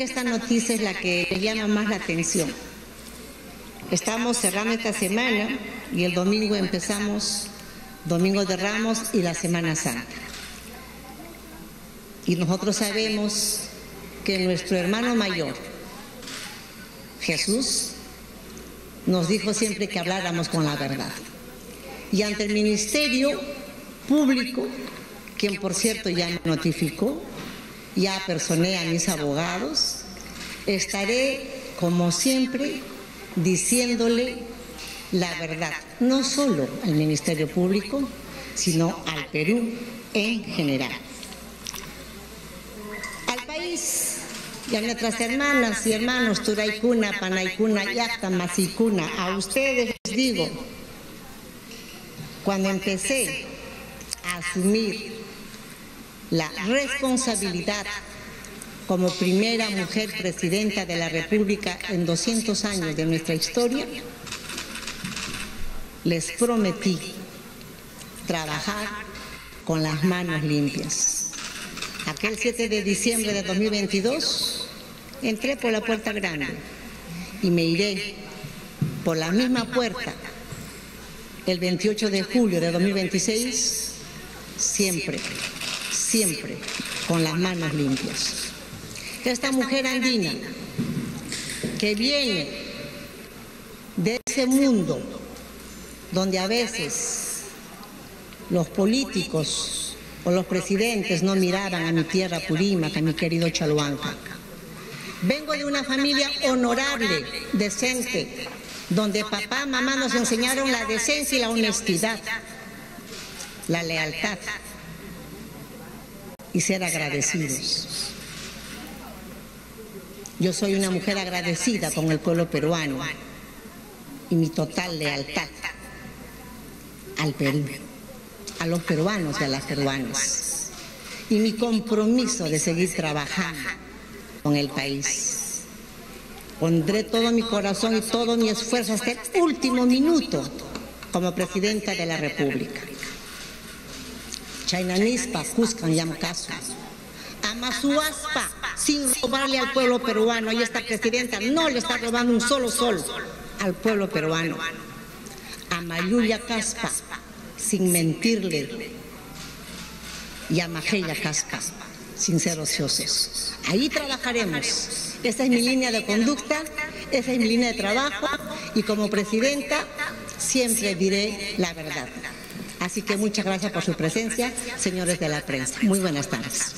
que esta noticia es la que le llama más la atención. Estamos cerrando esta semana y el domingo empezamos Domingo de Ramos y la Semana Santa. Y nosotros sabemos que nuestro hermano mayor, Jesús, nos dijo siempre que habláramos con la verdad. Y ante el Ministerio Público, quien por cierto ya me notificó, ya personé a mis abogados, estaré como siempre diciéndole la verdad, no solo al Ministerio Público, sino al Perú en general. Al país y a nuestras hermanas y hermanos, Turaicuna, Panaicuna, Yacta, Masicuna, a ustedes les digo, cuando empecé a asumir la responsabilidad como primera mujer presidenta de la República en 200 años de nuestra historia, les prometí trabajar con las manos limpias. Aquel 7 de diciembre de 2022 entré por la puerta grande y me iré por la misma puerta el 28 de julio de 2026, siempre con las manos limpias. Esta mujer andina que viene de ese mundo donde a veces los políticos o los presidentes no miraban a mi tierra Purímaca, a mi querido Chaluanca. Vengo de una familia honorable, decente, donde papá, mamá nos enseñaron la decencia y la honestidad, la lealtad y ser agradecidos. Yo soy una mujer agradecida con el pueblo peruano y mi total lealtad al Perú, a los peruanos y a las peruanas, y mi compromiso de seguir trabajando con el país. Pondré todo mi corazón y todo mi esfuerzo hasta el último minuto como presidenta de la República. Chainanispa, Cuscan Yamcaspa, Ama Suaspa, sin robarle al pueblo peruano, y esta presidenta no le está robando un solo al pueblo peruano. Ama Yulia Caspa, sin mentirle, y a Majela Caspa, sin ser ociosos. Ahí trabajaremos. Esa es mi línea de conducta, esa es mi línea de trabajo, y como presidenta siempre diré la verdad. Así que muchas gracias por su presencia, señores de la prensa. Muy buenas tardes.